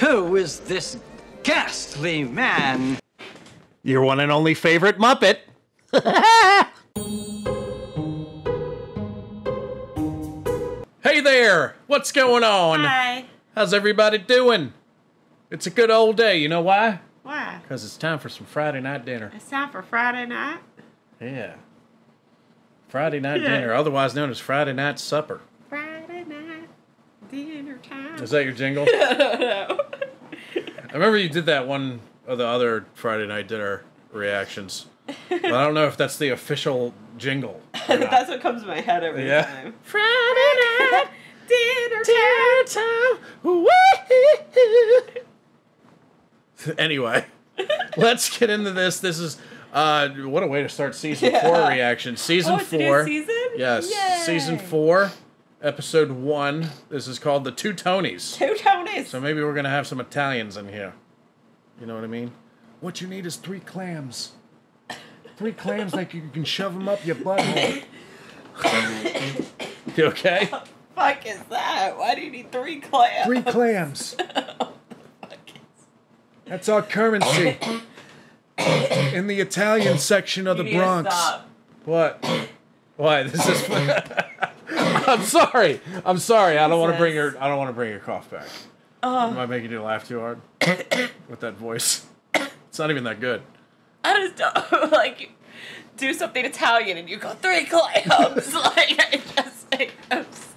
Who is this ghastly man? Your one and only favorite Muppet. Hey there! What's going on? Hi. How's everybody doing? It's a good old day, you know why? Why? Because it's time for some Friday night dinner. It's time for Friday night? Yeah. Friday night dinner, otherwise known as Friday night supper. Friday night dinner time. Is that your jingle? No. I remember you did that one of the other Friday night dinner reactions. But I don't know if that's the official jingle. That's what comes to my head every time. Friday night dinner time. Anyway, let's get into this. This is... what a way to start season 4 reaction. Season 4. Season? Yes. Yay. Season 4, episode 1. This is called The Two Tonys. Two Tonys. So maybe we're going to have some Italians in here. You know what I mean? What you need is 3 clams. 3 clams like you can shove them up your butthole. You okay? What the fuck is that? Why do you need 3 clams? 3 clams. That's our currency. In the Italian section of the Bronx. What? Why? This is. I'm sorry. I'm sorry. I don't want to bring your. I don't want to bring your cough back. Am I making you laugh too hard with that voice? It's not even that good. I just don't like do something Italian and you go 3 clams. Like I just like obsessed.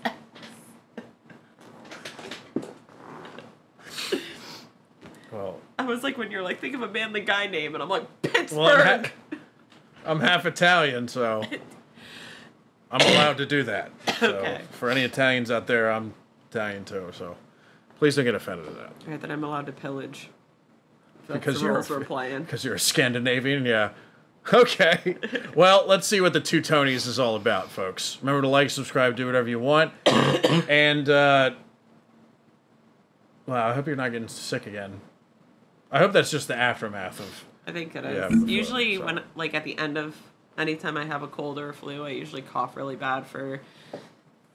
Well. I was like, when you're like, think of a manly guy name, and I'm like, Pittsburgh. Well, I'm half Italian, so I'm allowed to do that. So okay. For any Italians out there, I'm Italian too, so please don't get offended at that. Right, that I'm allowed to pillage. Because you're a Scandinavian, yeah. Okay. Well, let's see what The Two Tonys is all about, folks. Remember to like, subscribe, do whatever you want. And, wow, I hope you're not getting sick again. I hope that's just the aftermath of... I think it is. Yeah, usually when, like, at the end of... Anytime I have a cold or a flu, I usually cough really bad for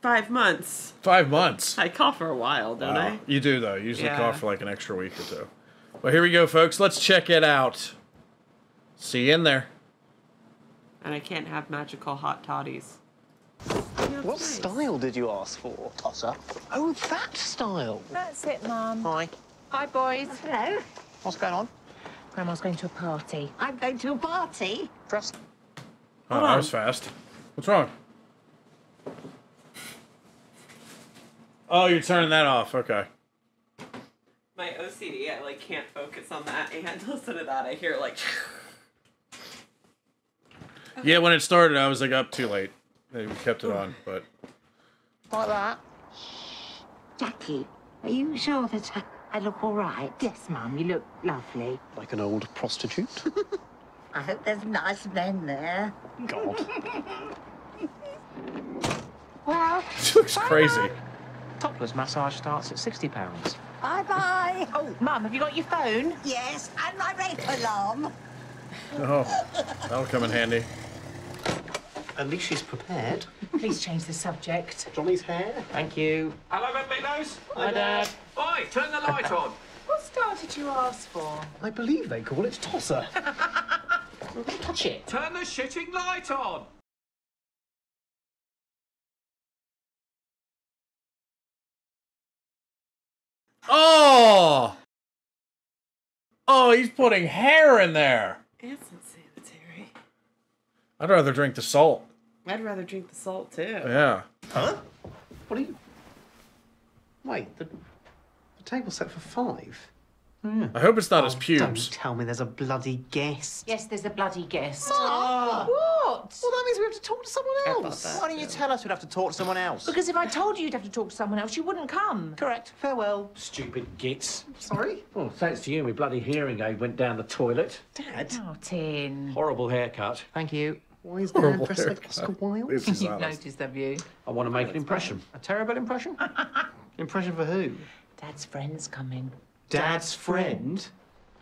5 months. 5 months? I cough for a while, don't I? You do, though. You usually cough for, like, an extra week or two. Well, here we go, folks. Let's check it out. See you in there. And I can't have magical hot toddies. What style did you ask for, Tosser? Oh, that style. That's it, Mum. Hi. Hi, boys. Hello. What's going on? Grandma's going to a party. I'm going to a party? Trust. Oh, that was fast. What's wrong? Oh, you're turning that off. Okay. My OCD, I, like, can't focus on that and listen to that. I hear, like... Yeah, when it started, I was, like, up too late. They kept it on, but... Like that? Jackie, are you sure that... I look all right. Yes, Mum, you look lovely. Like an old prostitute. I hope there's nice men there. God. Well, she looks crazy. Mom. Topless massage starts at £60. Bye-bye. Oh, Mum, have you got your phone? Yes, and my rape alarm. Oh, that'll come in handy. At least she's prepared. Please change the subject. Johnny's hair. Thank you. Hello, Big Nose. Hi, Dad. Oi, turn the light on. What star did you ask for? I believe they call it Tosser. Touch it. Turn the shitting light on. Oh! Oh, he's putting hair in there. It's insanitary. I'd rather drink the salt. I'd rather drink the salt, too. Yeah. Huh? What are you... Wait, the table's set for 5. Mm. I hope it's not his pubes. Don't tell me there's a bloody guest. Yes, there's a bloody guest. What? Well, that means we have to talk to someone else. Why don't you tell us we'd have to talk to someone else? Because if I told you you'd have to talk to someone else, you wouldn't come. Correct. Farewell. Stupid gits. Sorry? Well, thanks to you, my bloody hearing aid went down the toilet. Dad? Oh, Tin. Horrible haircut. Thank you. Why is Dad dressed like Oscar Wilde? You've noticed, have you? I want to make an impression. Bad. A terrible impression? Impression for who? Dad's friend's coming. Dad's friend?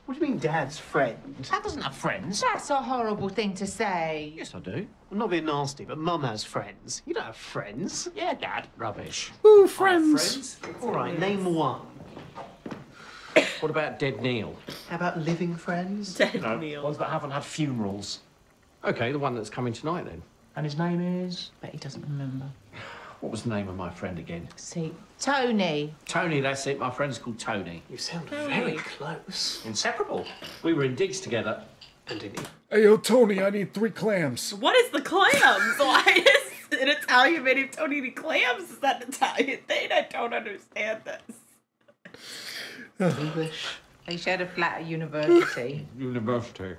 What do you mean, Dad's friend? Dad doesn't have friends. That's a horrible thing to say. Yes, I do. I'm not being nasty, but Mum has friends. You don't have friends. Yeah, Dad. Rubbish. Ooh, friends. All right, name one. What about dead Neil? How about living friends? Dead Neil. Ones that haven't had funerals. OK, the one that's coming tonight, then. And his name is? Bet he doesn't remember. What was the name of my friend again? See, Tony. Tony, that's it. My friend's called Tony. You sound very close. Inseparable. We were in digs together. And in it. Hey, yo, Tony, I need 3 clams. What is the clams? Why is an Italian man named Tony need clams? Is that an Italian thing? I don't understand this. English. They shared a flat at university. University.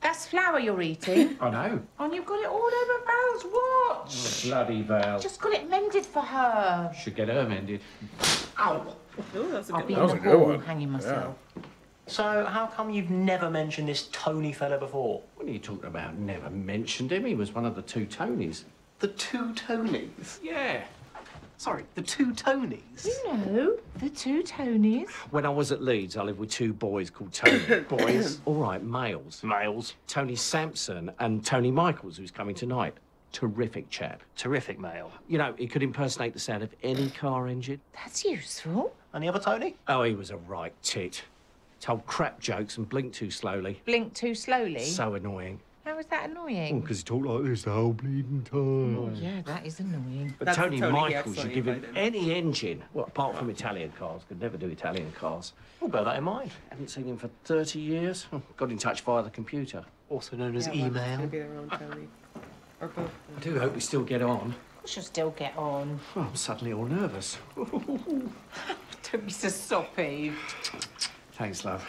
That's flour you're eating. I know. And you've got it all over Val's watch. Oh, bloody Val. Just got it mended for her. Should get her mended. Ow. Ooh, that's a good one. I'll be in the hall hanging myself. Yeah. So how come you've never mentioned this Tony fella before? What are you talking about? Never mentioned him. He was one of the Two Tonys. The Two Tonys? Yeah. Sorry, the Two Tonys. You know, the Two Tonys. When I was at Leeds, I lived with 2 boys called Tony. Boys? All right, males. Males. Tony Sampson and Tony Michaels, who's coming tonight. Terrific chap. Terrific male. You know, he could impersonate the sound of any car engine. That's useful. And the other Tony? Oh, he was a right tit. Told crap jokes and blinked too slowly. Blinked too slowly? So annoying. How is that annoying? Because he talked like this the whole bleeding time. Oh, yeah, that is annoying. But Tony Michaels, you give him any engine. Well, apart from Italian cars. Could never do Italian cars. Well, bear that in mind. Haven't seen him for 30 years. Got in touch via the computer. Also known as email. Well, it's gonna be the wrong Tony. Okay. I do hope we still get on. We shall still get on. Well, I'm suddenly all nervous. Don't be so soppy. Thanks, love.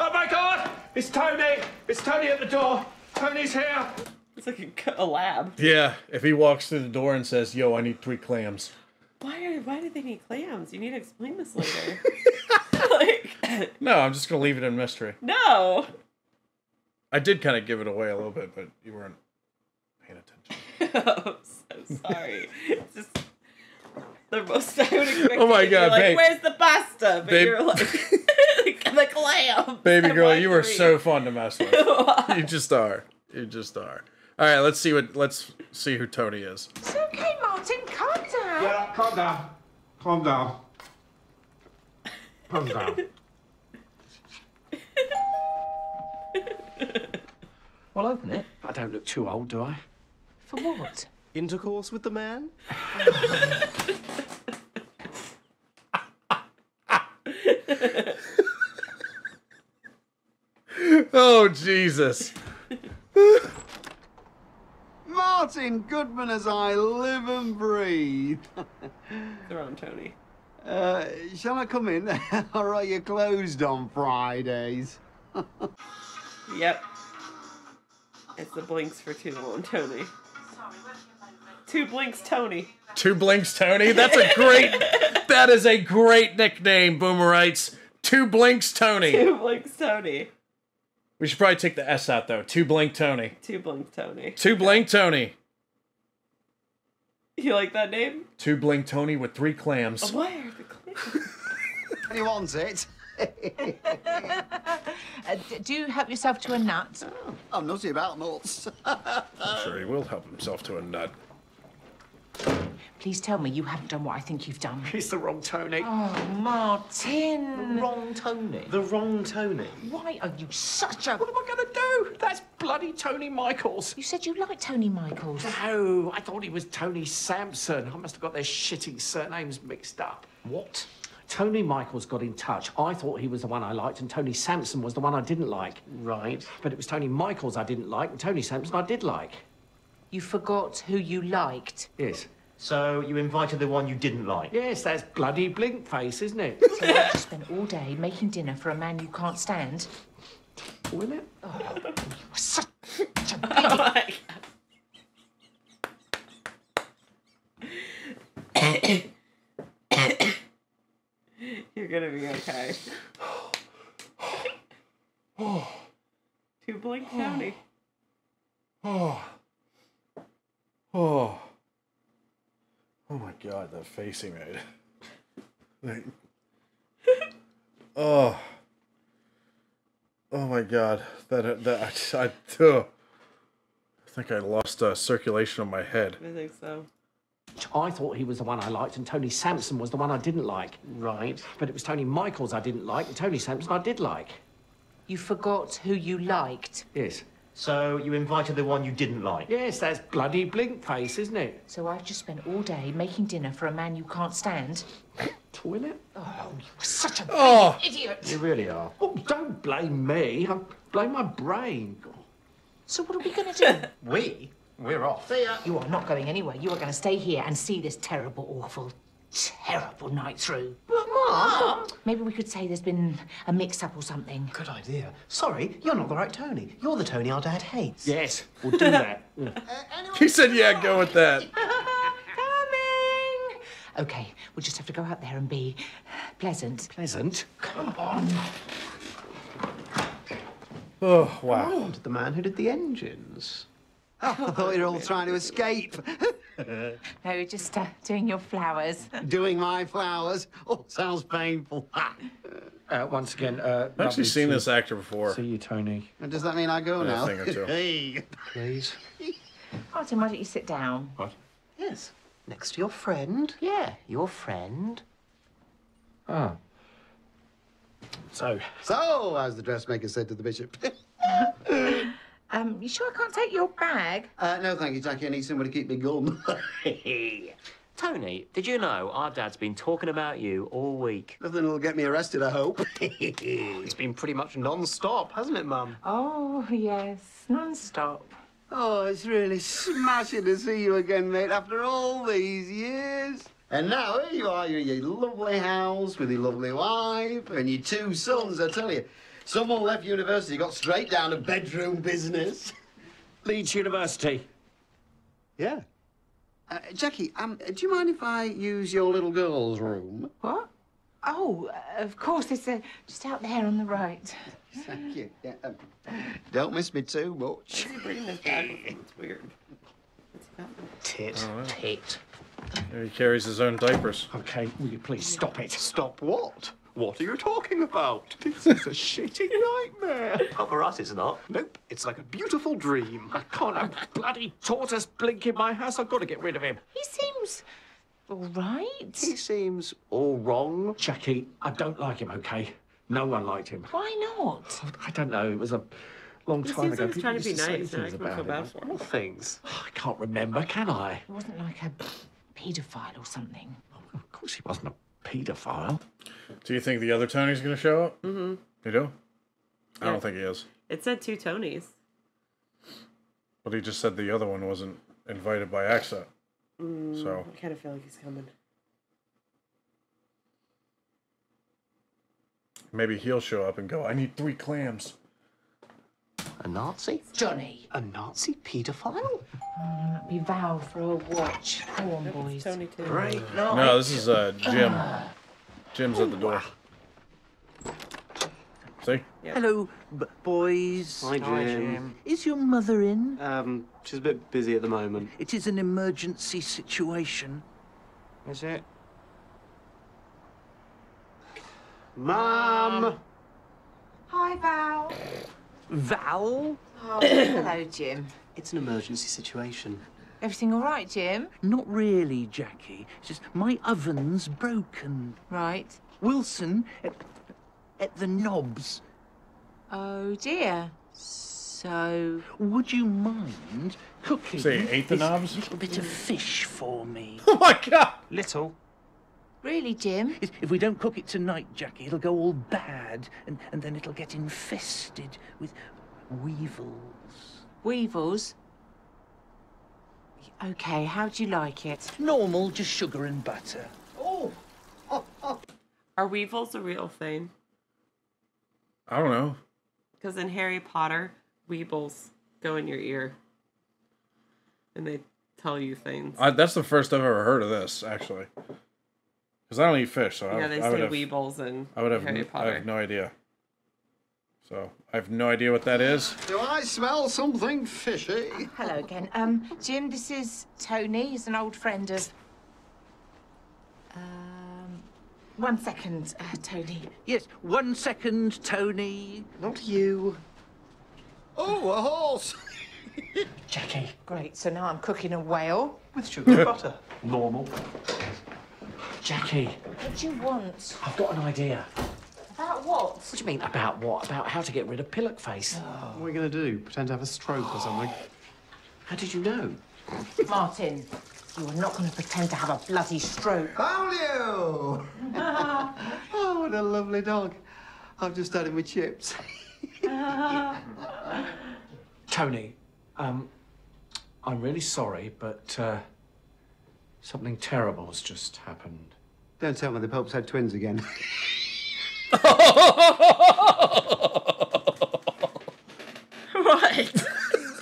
Oh, my God! It's Tony! It's Tony at the door! Tony's here! It's like a lab. Yeah, if he walks through the door and says, yo, I need 3 clams. Why do they need clams? You need to explain this later. Like... No, I'm just going to leave it in mystery. No! I did kind of give it away a little bit, but you weren't paying attention. Oh, I'm so sorry. It's just the most I would expect. Oh, my God, babe. Like, where's the pasta? But you're like... The clams. Baby girl, you are so fun to mess with. You just are. You just are. All right, let's see who Tony is. It's okay, Martin. Calm down. Yeah, calm down. Calm down. Calm down. Well, open it. I don't look too old, do I? For what? Intercourse with the man? Oh, Jesus. Martin Goodman as I live and breathe. They're on, Tony. Shall I come in? Or are you closed on Fridays? Yep. It's the blinks for too long, Tony. Sorry, Two Blinks Tony. Two Blinks Tony? That's a great... That is a great nickname, Boomerites. Two Blinks Tony. Two Blinks Tony. We should probably take the S out, though. Two Blink Tony. Two Blink Tony. Two Blink Tony. You like that name? Two Blink Tony with 3 clams. Oh, why are the clams? He wants it. Do help yourself to a nut. Oh, I'm nutty about nuts. I'm sure he will help himself to a nut. Please tell me you haven't done what I think you've done. It's the wrong Tony. Oh, Martin. The wrong Tony. The wrong Tony. Why are you such a... What am I going to do? That's bloody Tony Michaels. You said you liked Tony Michaels. No, I thought he was Tony Sampson. I must have got their shitty surnames mixed up. What? Tony Michaels got in touch. I thought he was the one I liked and Tony Sampson was the one I didn't like. Right. But it was Tony Michaels I didn't like and Tony Sampson I did like. You forgot who you liked. Yes. So you invited the one you didn't like? Yes, that's bloody blink face, isn't it? So you have to spend all day making dinner for a man you can't stand. Will it? Oh, you are such a biggie. You're gonna be okay. Two Blink Tony. Oh. Oh. Oh my God, that face he made. Like, oh. Oh my God, I think I lost circulation on my head. I think so. I thought he was the one I liked and Tony Sampson was the one I didn't like. Right. But it was Tony Michaels I didn't like and Tony Sampson I did like. You forgot who you liked. Yes. So you invited the one you didn't like? Yes, that's bloody Blinkface, isn't it? So I've just spent all day making dinner for a man you can't stand. Toilet? Oh, you're such a idiot. You really are. Oh, don't blame me. I blame my brain. So what are we going to do? We're off. See ya. You are not going anywhere. You are going to stay here and see this terrible, awful, terrible night through. But Mum, maybe we could say there's been a mix-up or something. Good idea. Sorry, you're not the right Tony. You're the Tony our dad hates. Yes, we'll do that. He said, yeah, go with that. Coming. Okay, we'll just have to go out there and be pleasant. Pleasant? Come on. Oh, wow. Oh, the man who did the engines. Oh, I thought you were all trying to escape. No, you're just doing your flowers. Doing my flowers? Oh, sounds painful. Once again, I've actually seen this actor before. See you, Tony. And does that mean I go now? Thing or two. Hey. Please. Artin, why don't you sit down? What? Yes. Next to your friend. Yeah, your friend. Oh. So, as the dressmaker said to the bishop. You sure I can't take your bag? No, thank you, Jackie. I need someone to keep me gum. Tony, did you know our dad's been talking about you all week? Nothing will get me arrested, I hope. It's been pretty much non-stop, hasn't it, Mum? Oh, yes, non-stop. Oh, it's really smashing to see you again, mate, after all these years. And now here you are, you're in your lovely house with your lovely wife and your two sons, I tell you. Someone left university, got straight down to bedroom business. Leeds University. Yeah. Jackie, do you mind if I use your little girl's room? What? Oh, of course, it's just out there on the right. Thank you. Yeah, don't miss me too much. Why are you bringing this back? It's weird. Tit. Right. Tit. There he carries his own diapers. Okay, will you please stop it? Stop what? What are you talking about? This is a shitty nightmare. Oh, for us, it's not. Nope, it's like a beautiful dream. I can't have bloody Tortoise Blink in my house. I've got to get rid of him. He seems all right. He seems all wrong. Jackie, I don't like him, okay? No one liked him. Why not? I don't know. It was a long time ago. He was trying to be nice. I can feel bad for him. All things. I can't remember, can I? It wasn't like a paedophile or something. Oh, of course he wasn't a paedophile. Do you think the other Tony's going to show up? Mm-hmm. You do? Yeah. I don't think he is. It said two Tonys. But he just said the other one wasn't invited by accident. So I kind of feel like he's coming. Maybe he'll show up and go, I need 3 clams. A Nazi? Johnny. A Nazi pedophile? Be Val for a watch. Come on, boys. Tony too. Right. No, this is Jim. Jim's at the door. See? Yep. Hello, boys. Hi, Jim. Hi, Jim. Is your mother in? She's a bit busy at the moment. It is an emergency situation. Is it? Mum! Hi, Val. Val? Oh, hello, Jim. It's an emergency situation. Everything all right, Jim? Not really, Jackie. It's just my oven's broken. Right. Wilson at the knobs. Oh, dear. So would you mind cooking this little bit of fish for me? Oh, my God! Little. Really, Jim? If we don't cook it tonight, Jackie, it'll go all bad, and then it'll get infested with weevils. Weevils? Okay, how do you like it? Normal, just sugar and butter. Oh! Are weevils a real thing? I don't know. Because in Harry Potter, weevils go in your ear. And they tell you things. That's the first I've ever heard of this, actually. Because I don't eat fish, so yeah, I would have weevils and Harry Potter. I have no idea. So I have no idea what that is. Do I smell something fishy? Hello again, Jim. This is Tony. He's an old friend of. One second, Tony. Yes, 1 second, Tony. Not you. Oh, a horse. Jackie. Great. So now I'm cooking a whale. With sugar and butter. Normal. Jackie. What do you want? I've got an idea. About what? What do you mean, about what? About how to get rid of Pillock Face. Oh. What are we going to do? Pretend to have a stroke or something? How did you know? Martin, you are not going to pretend to have a bloody stroke. How are you? Oh, what a lovely dog. I've just had him with chips. Tony, I'm really sorry, but something terrible has just happened. Don't tell me the Pope's had twins again. Right.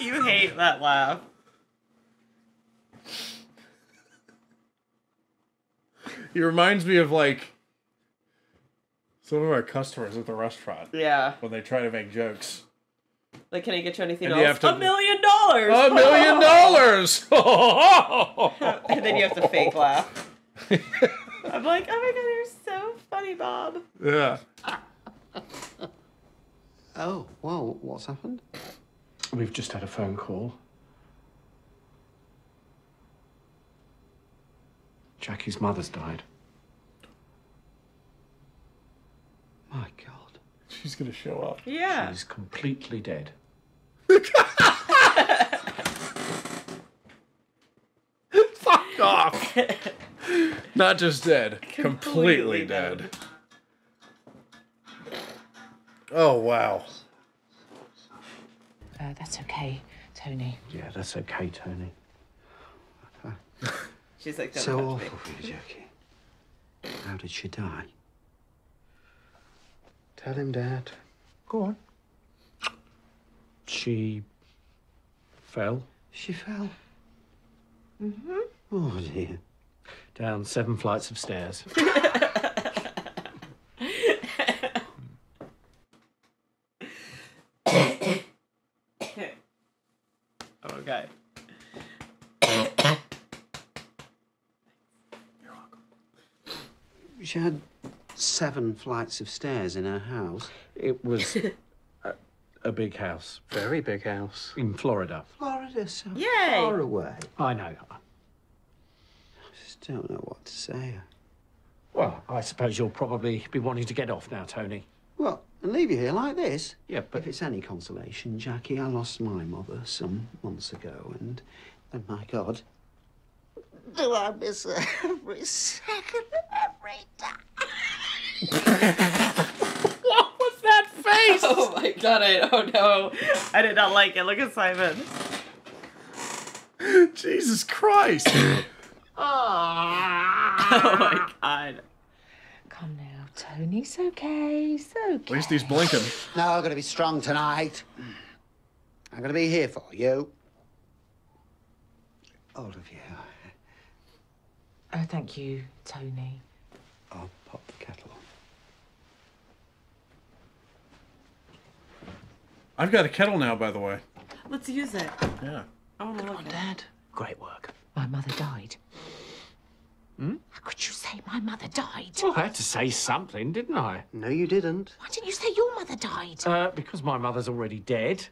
You hate that laugh. He reminds me of, like, some of our customers at the restaurant. Yeah. When they try to make jokes. Like, can I get you anything else? $1 million! $1 million! And then you have to fake laugh. I'm like, oh my god, you're so funny, Bob. Yeah. Oh, well, what's happened? We've just had a phone call. Jackie's mother's died. My God. She's going to show up. Yeah. She's completely dead. Fuck off. Not just dead. Completely dead. Oh, wow. That's okay, Tony. Yeah, that's okay, Tony. Okay. She's like, so awful for you, Jackie. How did she die? Tell him, Dad. Go on. She fell. She fell. Mm-hmm. Oh, dear. Down 7 flights of stairs. Okay. You're welcome. She had 7 flights of stairs in her house. It was a big house. Very big house. In Florida. Florida, so yay. Far away. I know. I just don't know what to say. Well, I suppose you'll probably be wanting to get off now, Tony. Well, and leave you here like this? Yeah, but... If it's any consolation, Jackie, I lost my mother some months ago, and my God, do I miss her every second of every time. What was that face? Oh, my God, oh, no. I did not like it. Look at Simon. Jesus Christ. Oh, my God. Come now. Tony, it's okay, it's okay. At least he's blinking. No, I'm going to be strong tonight. I'm going to be here for you. All of you. Oh, thank you, Tony. I'll pop the kettle on. I've got a kettle now, by the way. Let's use it. Yeah. Oh, good one, Dad. Great work. My mother died. Hmm? How could you say my mother died? Well, I had to say something, didn't I? No, you didn't. Why didn't you say your mother died? Because my mother's already dead.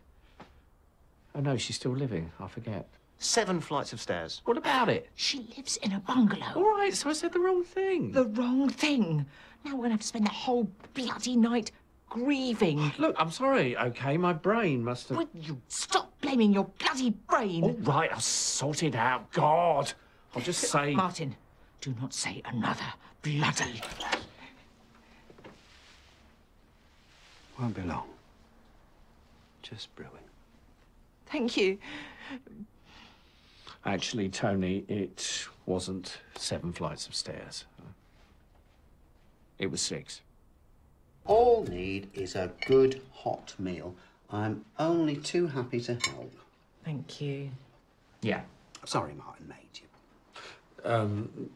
Oh, no, she's still living. I forget. 7 flights of stairs. What about it? She lives in a bungalow. All right, so I said the wrong thing. The wrong thing. Now we're going to have to spend the whole bloody night grieving. Look, I'm sorry, OK? My brain must have... Would you stop blaming your bloody brain? All right, I'll sort it out. God, I'll just say... Martin. Do not say another bloody... Won't be long. Just brewing. Thank you. Actually, Tony, it wasn't 7 flights of stairs. It was 6. All need is a good hot meal. I'm only too happy to help. Thank you. Yeah. Sorry, Martin made you.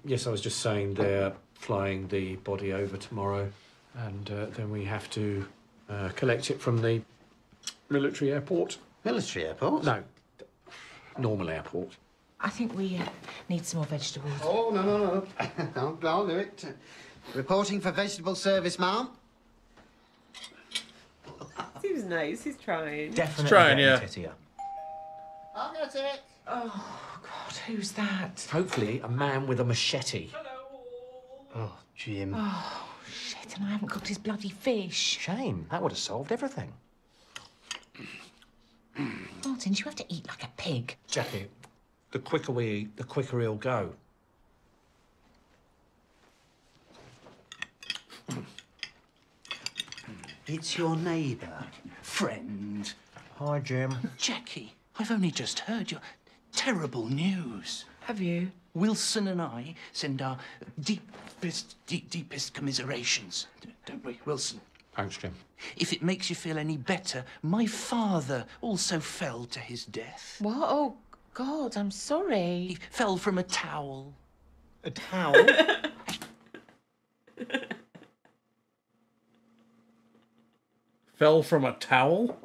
Yes, I was just saying they're flying the body over tomorrow, and then we have to collect it from the military airport. Military airport? No, normal airport. I think we need some more vegetables. Oh, no, no, no. I'll do it. Reporting for vegetable service, ma'am. Seems nice. He's trying. Definitely. He's trying, yeah. I'll go to it. Oh, God. Who's that? Hopefully a man with a machete. Hello. Oh, Jim. Oh, shit, and I haven't cooked his bloody fish. Shame. That would have solved everything. Martin, do you have to eat like a pig? Jackie, the quicker we eat, the quicker he'll go. It's your neighbour, friend. Hi, Jim. Jackie, I've only just heard your terrible news. Have you? Wilson and I send our deepest commiserations, don't we, Wilson? Thanks, Jim. If it makes you feel any better, my father also fell to his death. What? Oh, God, I'm sorry. He fell from a towel. A towel? Fell from a towel?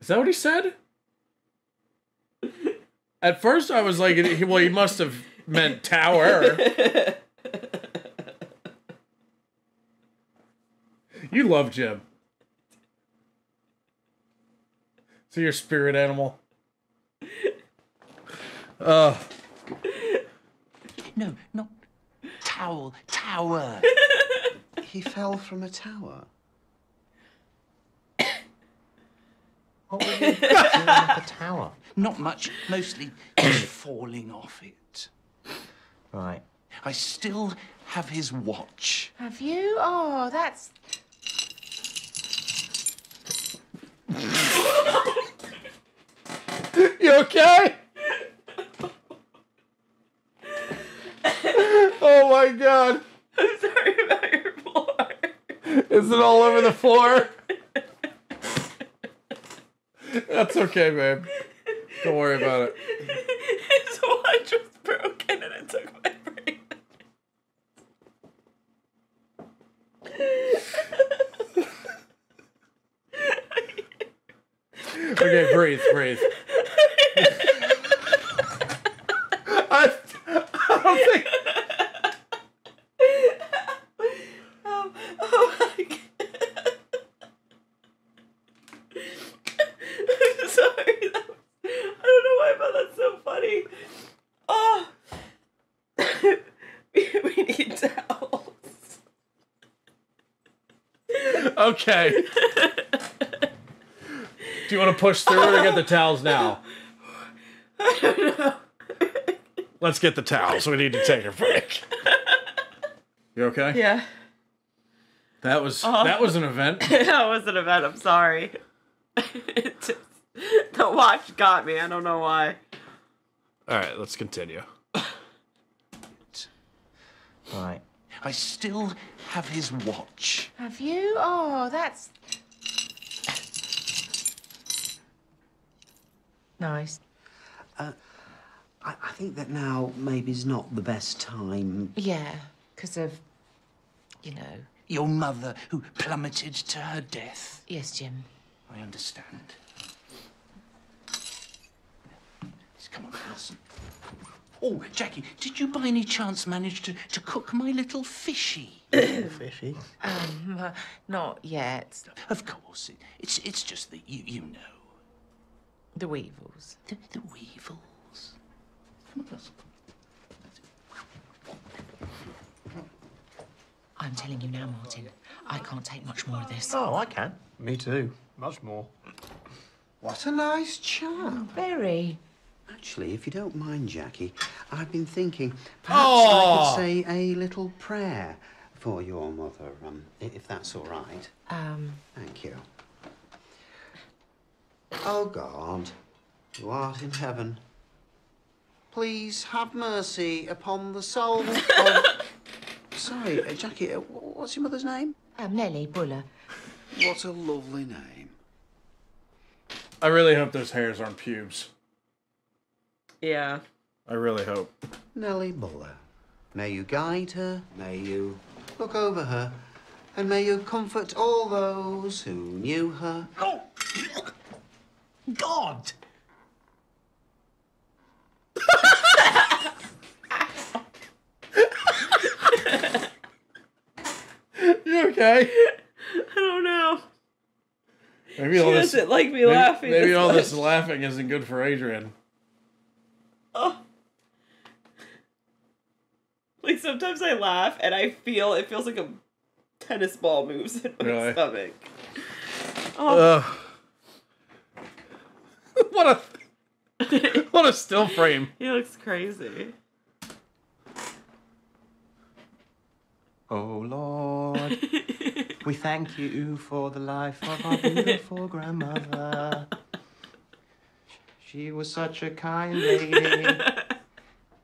Is that what he said? At first I was like, well, he must have meant tower. You love Jim. So your spirit animal. No, not towel, tower. He fell from a tower. What were you doing at the tower? Not much, mostly just falling off it. Right. I still have his watch. Have you? Oh, that's... You okay? Oh, my God. I'm sorry about your floor. Is it all over the floor? That's okay, babe. Don't worry about it. His watch was broken and it took my brain. Okay, breathe, breathe. I don't think... Okay. Do you want to push through or get the towels now? I don't know. Let's get the towels. We need to take a break. You okay? Yeah. That was an event. That was an event. I'm sorry. It just, the watch got me. I don't know why. All right, let's continue. All right. I still have his watch. Have you? Oh, that's... nice. I think that now maybe's not the best time. Yeah, because of, you know... Your mother, who plummeted to her death. Yes, Jim. I understand. Come on, Nelson. Oh, Jackie, did you by any chance manage to cook my little fishy? Fishy? Not yet. Of course. It's just that you know. The weevils. The weevils. Come on, Nelson. I'm telling you now, Martin, I can't take much more of this. Oh, I can. Me too. Much more. What a nice chap. Very. Actually, if you don't mind, Jackie, I've been thinking perhaps I could say a little prayer for your mother, if that's all right. Thank you. Oh, God, who art in heaven, please have mercy upon the soul of... Sorry, Jackie, what's your mother's name? Nellie Buller. What a lovely name. I really hope those hairs aren't pubes. Yeah. I really hope. Nellie Buller, may you guide her, may you look over her, and may you comfort all those who knew her. Oh! God! You okay? I don't know. Maybe she doesn't like me laughing. Maybe all this laughing isn't good for Adrian. Oh. Like, sometimes I laugh, and I feel, it feels like a tennis ball moves in my stomach. Oh. What a still frame. He looks crazy. Oh, Lord. We thank you for the life of our beautiful grandmother. She was such a kind lady.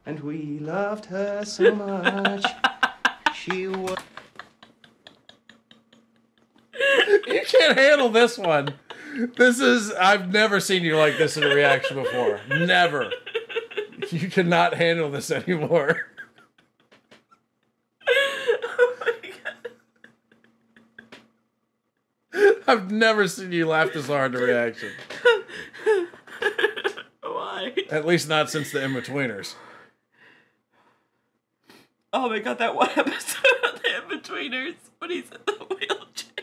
And we loved her so much. She was... You can't handle this one. This is... I've never seen you like this in a reaction before. Never. You cannot handle this anymore. Oh my God. I've never seen you laugh this hard in a reaction. Why? At least not since the In-Betweeners. Oh my God, that one episode of the In-Betweeners when he's in the wheelchair.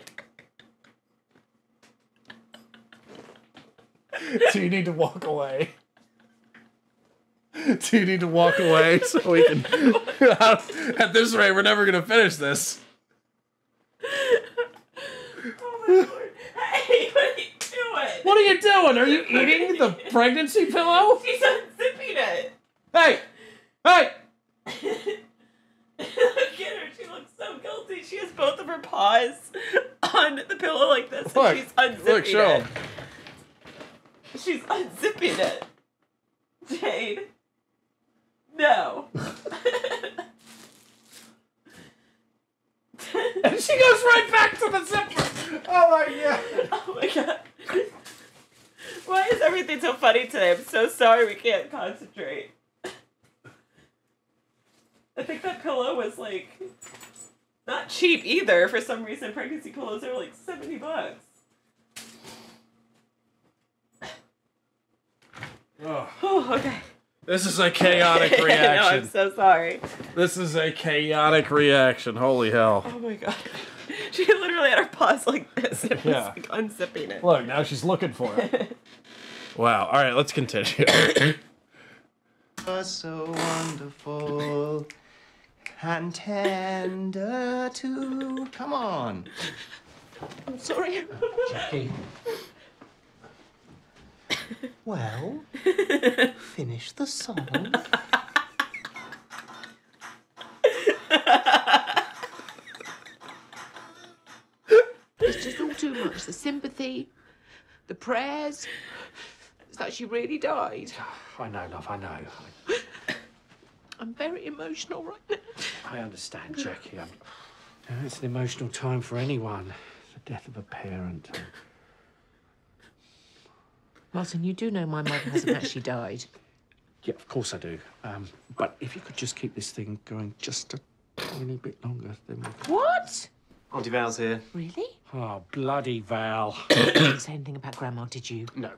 Do you need to walk away? Do you need to walk away so we can... At this rate, we're never going to finish this. Oh my Lord. Hey, what are you doing? What are you doing? Are you eating the pregnancy pillow? She's unzipping it. Hey! Hey! Look at her. She looks so guilty. She has both of her paws on the pillow like this. Look, and she's unzipping it. She's unzipping it. Jade. No. And she goes right back to the zipper. Oh my God. Oh my God. Why is everything so funny today? I'm so sorry we can't concentrate. I think that pillow was like not cheap either. For some reason, pregnancy pillows are like $70. Oh. Oh, okay. This is a chaotic reaction. No, I'm so sorry. This is a chaotic reaction. Holy hell. Oh my God. She literally had her paws like this and was like unzipping it. Look, now she's looking for it. Wow. All right, let's continue. So wonderful and tender too. Come on. I'm sorry. Jackie. Well, finish the song. It's just all too much. The sympathy, the prayers. It's like she really died. I know, love, I know. I'm very emotional right now. I understand, Jackie. It's an emotional time for anyone. The death of a parent. Martin, you do know my mother hasn't actually died. Yeah, of course I do. But if you could just keep this thing going just a tiny bit longer, then we could... What? Auntie Val's here. Really? Oh, bloody Val. You didn't say anything about Grandma, did you? No.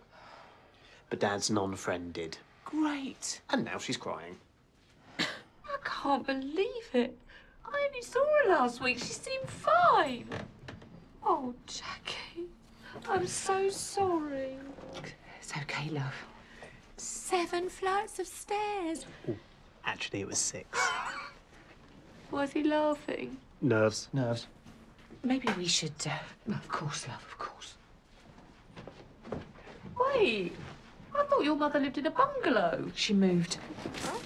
But Dad's non-friend did. Great. And now she's crying. I can't believe it. I only saw her last week. She seemed fine. Oh, Jackie, I'm so sorry. It's okay, love. 7 flights of stairs. Ooh, actually, it was 6. Was he laughing? Nerves. Nerves. Maybe we should... No, of course, love, of course. Wait, I thought your mother lived in a bungalow. She moved. Huh?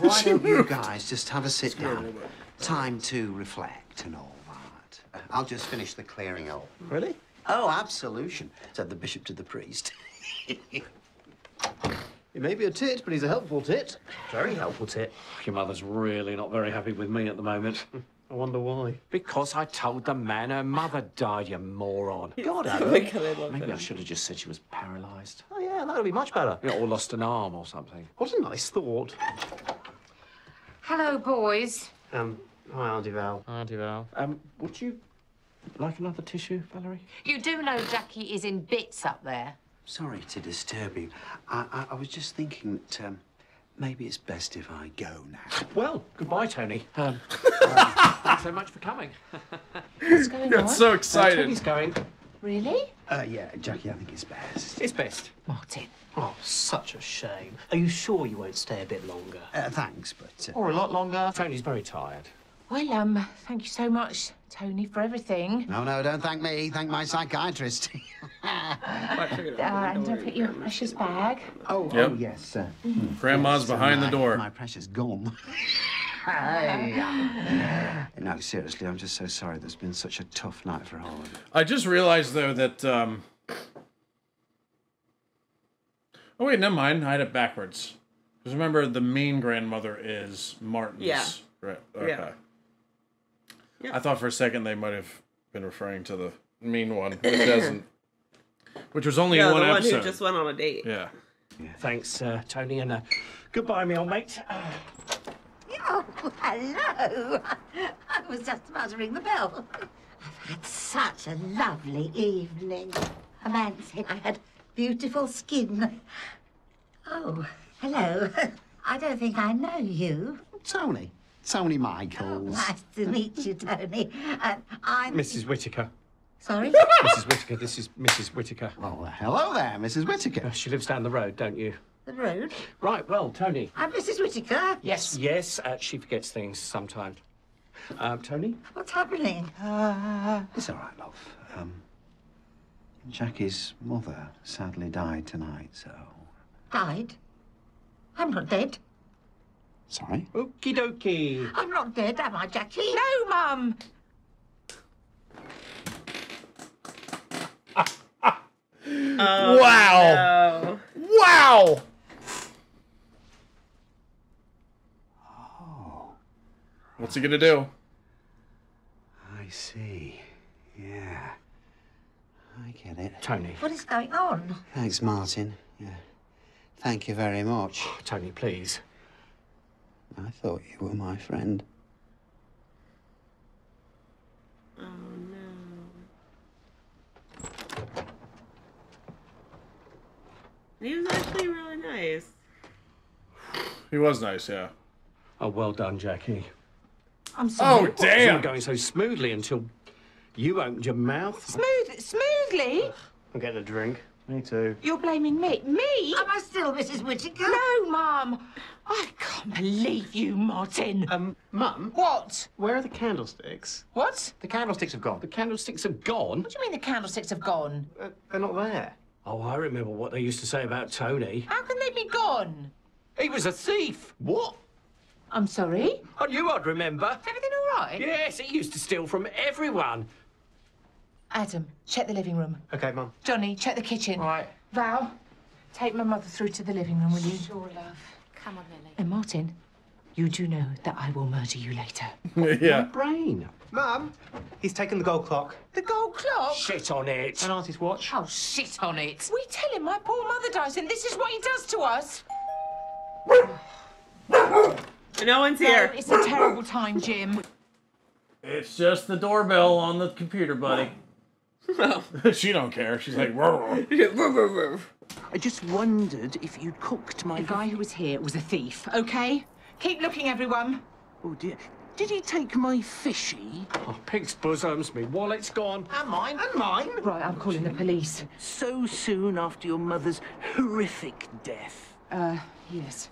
Why don't you guys just have a sit down? Time to reflect and all that. I'll just finish the clearing up. Really? Oh, absolution, said the bishop to the priest. He may be a tit, but he's a helpful tit. Very helpful tit. Your mother's really not very happy with me at the moment. I wonder why. Because I told the man her mother died, you moron. God, maybe I should have just said she was paralysed. Oh, yeah, that would be much better. Or lost an arm or something. What a nice thought. Hello, boys. Hi, Auntie Val. Auntie Val. Would you... like another tissue, Valerie? You do know Jackie is in bits up there. Sorry to disturb you. I was just thinking that maybe it's best if I go now. Well, goodbye, Tony. Thanks so much for coming. What's going on? I'm so excited. Tony's going. Really? Yeah, Jackie, I think it's best. It's best. Martin. Oh, such a shame. Are you sure you won't stay a bit longer? Thanks, but... Or a lot longer. Tony's very tired. Well, thank you so much, Tony, for everything. No, no, don't thank me. Thank my psychiatrist. And don't put your precious bag. Oh, yep. Oh yes, sir. Grandma's behind the door. My precious gum. No, seriously, I'm just so sorry. That's been such a tough night for all of you. I just realized, though, that... Oh, wait, never mind. I had it backwards. Because remember, the main grandmother is Martin's. Yeah. Right, okay. Yeah. Yeah. I thought for a second they might have been referring to the mean one, which doesn't. Which was only in one episode. The one who just went on a date. Yeah. Yeah. Thanks, Tony, and goodbye, me old mate. Oh, hello. I was just about to ring the bell. I've had such a lovely evening. A man said I had beautiful skin. Oh, hello. I don't think I know you. Tony. Tony Michaels. Oh, nice to meet you, Tony. I'm... Mrs. Whittaker. Sorry? Mrs. Whittaker, this is Mrs. Whittaker. Well, hello there, Mrs. Whittaker. She lives down the road, don't you? The road? Right, well, Tony. I'm Mrs. Whittaker. Yes, yes, she forgets things sometimes. Tony? What's happening? It's all right, love. Jackie's mother sadly died tonight, so... Died? I'm not dead. Sorry? Okie dokie. I'm not dead, am I, Jackie? No, Mum! Wow! No. Wow! Oh. What's he gonna do? I see. Yeah. I get it. Tony. What is going on? Thanks, Martin. Yeah. Thank you very much. Oh, Tony, please. I thought you were my friend. Oh, no. He was actually really nice. He was nice, yeah. Oh, well done, Jackie. I'm sorry. Oh, damn! It wasn't going so smoothly until you opened your mouth. Smoothly? I'm getting a drink. Me too. You're blaming me? Me? Am I still Mrs. Whittaker? No, Mum. I can't believe you, Martin. Mum? What? Where are the candlesticks? What? The candlesticks have gone. The candlesticks have gone? What do you mean the candlesticks have gone? They're not there. Oh, I remember what they used to say about Tony. How can they be gone? He was a thief. What? I'm sorry? I knew I'd remember. Is everything all right? Yes, he used to steal from everyone. Adam, check the living room. OK, Mum. Johnny, check the kitchen. Right. Val, take my mother through to the living room, will you? Sure, love. Come on, Nellie. And Martin, you do know that I will murder you later. Yeah. My brain. Mum, he's taken the gold clock. The gold clock? Shit on it. And Auntie's watch. Oh, shit on it. We tell him my poor mother dies and this is what he does to us. No one's here. No, it's a terrible time, Jim. It's just the doorbell on the computer, buddy. No. She don't care. She's like, whoa. I just wondered if you'd cooked my... The guy who was here was a thief, OK? Keep looking, everyone. Oh, dear. Did he take my fishy? Oh, pig's bosoms, me wallet's gone. And mine. And mine. Right, I'm calling the police. So soon after your mother's horrific death. Yes.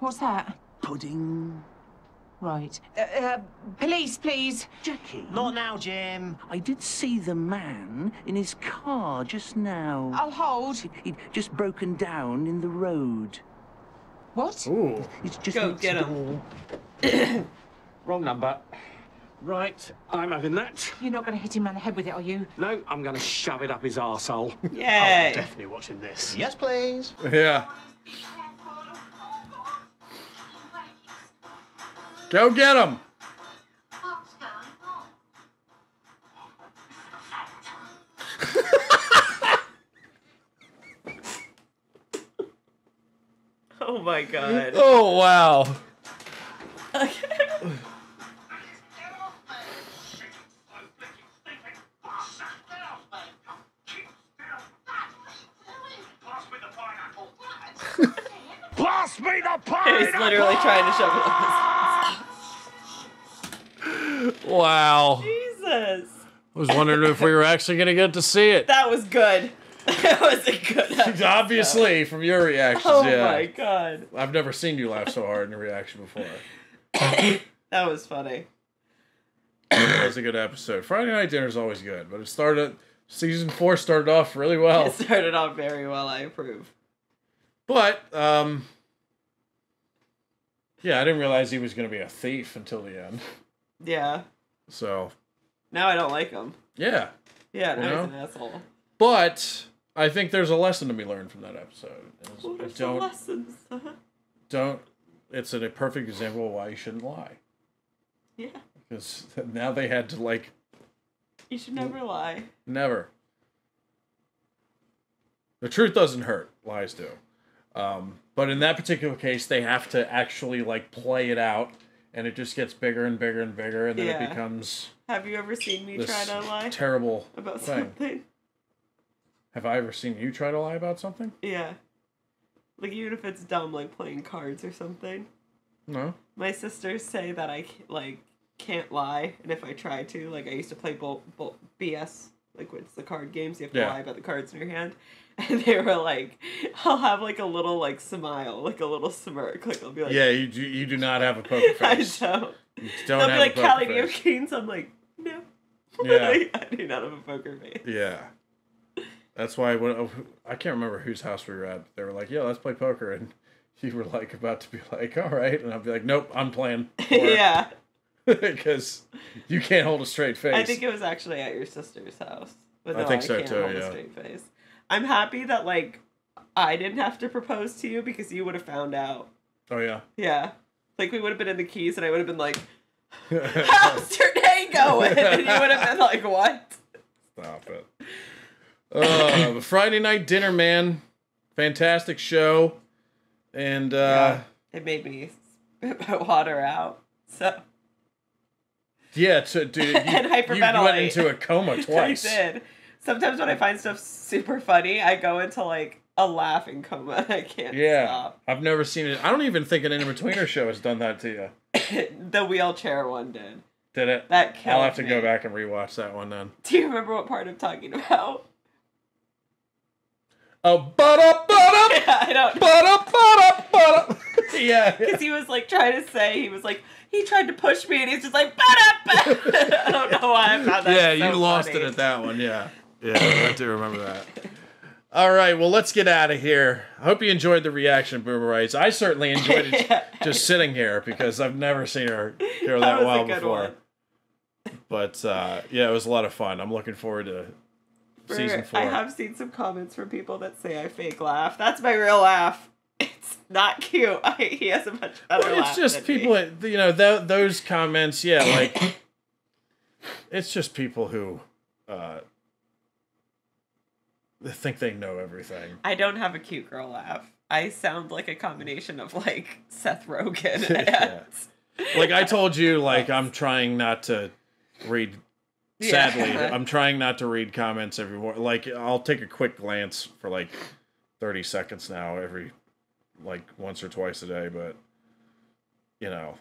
What's that? Pudding. Right. Police, please. Jackie. Not now, Jim. I did see the man in his car just now. I'll hold. He'd just broken down in the road. What? Ooh. It's just go get him. Wrong number. Right, I'm having that. You're not going to hit him on the head with it, are you? No, I'm going to shove it up his arsehole. Yeah. I'm definitely watching this. Yes, please. Yeah. Go get him! What's going on? Oh my god. Oh wow. Blast me the pineapple! He's literally trying to shove it up his... Wow. Jesus. I was wondering if we were actually going to get to see it. That was good. That was a good episode. Obviously, from your reactions, yeah. Oh, my God. I've never seen you laugh so hard in a reaction before. That was funny. That was a good episode. Friday Night Dinner is always good, but it started... Season 4 started off really well. It started off very well, I approve. But, yeah, I didn't realize he was going to be a thief until the end. Yeah. So... Now I don't like him. Yeah. Yeah, now he's an asshole. But I think there's a lesson to be learned from that episode. Well, there's some lessons. Don't. It's a perfect example of why you shouldn't lie. Yeah. Because now they had to, like... You should never lie. Never. The truth doesn't hurt. Lies do. But in that particular case, they have to actually, like, play it out. And it just gets bigger and bigger and bigger, and then it becomes... Have you ever seen me try to lie? Terrible about something? Have I ever seen you try to lie about something? Yeah. Like, even if it's dumb, like playing cards or something. No. My sisters say that I, like, can't lie, and if I try to, like, I used to play BS, like, it's the card games, you have to lie about the cards in your hand. And they were like, I'll have like a little like smile, like a little smirk. Like I'll be like, yeah, you do not have a poker face. I don't. You don't have a poker face. They'll be like, Callie, do you have canes? I'm like, no. Yeah. Like, I do not have a poker face. Yeah. That's why when I can't remember whose house we were at, but they were like, yeah, let's play poker, and you were like about to be like, all right, and I'll be like, nope, I'm playing. Yeah. Because you can't hold a straight face. I think it was actually at your sister's house. But no, I think so too. Yeah. A straight face. I'm happy that, like, I didn't have to propose to you because you would have found out. Oh, yeah? Yeah. Like, we would have been in the Keys and I would have been like, how's your day going? And you would have been like, what? Stop it. Friday Night Dinner, man. Fantastic show. And, yeah, it made me spit my water out, so... Yeah, dude, you went into a coma twice. I did. Sometimes when I find stuff super funny, I go into, like, a laughing coma. I can't stop. Yeah, I've never seen it. I don't even think an In-Betweener show has done that to you. The wheelchair one did. Did it? That killed me. I'll have to go back and rewatch that one then. Do you remember what part I'm talking about? Oh, ba-da-ba-da! Yeah, I don't know. Ba-da-ba-da-ba-da! Yeah. Because he was, like, trying to say, he was like, he tried to push me, and he's just like, ba-da-ba! I don't know why I found that you lost it at that one, yeah. Yeah, I do remember that. All right, well, let's get out of here. I hope you enjoyed the reaction, Boomerites. I certainly enjoyed it just sitting here because I've never seen her go that well before. But, yeah, it was a lot of fun. I'm looking forward to season 4. I have seen some comments from people that say I fake laugh. That's my real laugh. It's not cute. He has a much better laugh. It's just people, you know, those comments, yeah, like, it's just people who... I think they know everything. I don't have a cute girl laugh. I sound like a combination of, like, Seth Rogen and... Like, I told you, like, I'm trying not to read... Sadly, I'm trying not to read comments every... Like, I'll take a quick glance for, like, 30 seconds now every... Like, once or twice a day, but... You know.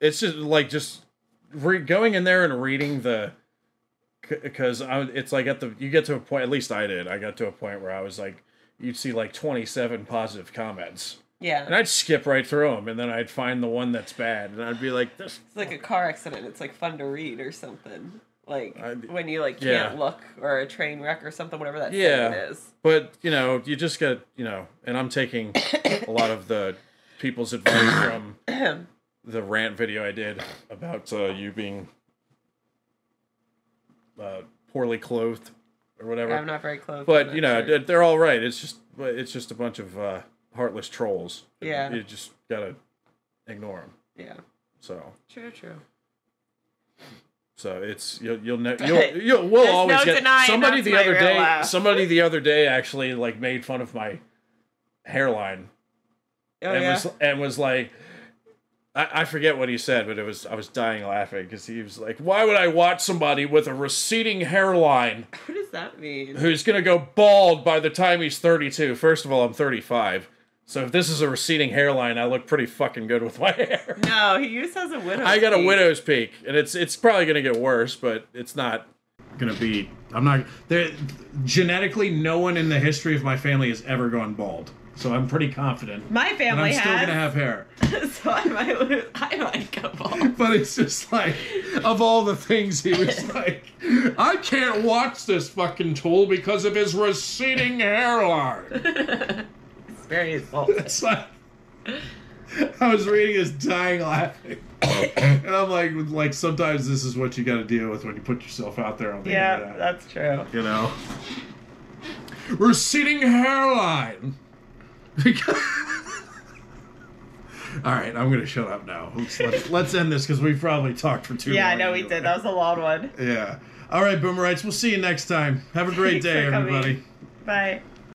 It's just, like, just... going in there and reading the... Because it's like you get to a point, at least I did, I got to a point where I was like, you'd see like 27 positive comments. Yeah. And I'd skip right through them, and then I'd find the one that's bad, and I'd be like, this. It's like a car accident. It's like fun to read or something. Like when you like can't look, or a train wreck or something, whatever that thing is. But, you know, you just got, you know, and I'm taking a lot of the people's advice from the rant video I did about you being... poorly clothed or whatever. I'm not very clothed. But, you know, they're all right. It's just a bunch of heartless trolls. Yeah. You just gotta ignore them. Yeah. So. True. So it's we'll always get somebody the other day. Somebody the other day actually like made fun of my hairline. Oh, and was like, I forget what he said, but I was dying laughing because he was like, why would I watch somebody with a receding hairline? What does that mean? Who's going to go bald by the time he's 32. First of all, I'm 35. So if this is a receding hairline, I look pretty fucking good with my hair. No, he just has a widow's peak. I got a widow's peak, and it's probably going to get worse, but it's not. going to be... I'm not... Genetically, no one in the history of my family has ever gone bald. So I'm pretty confident. My family has. I'm still going to have hair. So I might go bald. But it's just like, of all the things, he was like, I can't watch this fucking tool because of his receding hairline. It's very insulting. It's like... I was reading this, dying laughing, and I'm like sometimes this is what you got to deal with when you put yourself out there on the internet. Yeah, that's true. You know, receding hairline. All right, I'm gonna shut up now. Let's end this because we probably talked for too long. Yeah, I know we did. That was a long one. Yeah. All right, Boomerites. We'll see you next time. Have a great day, everybody. Bye.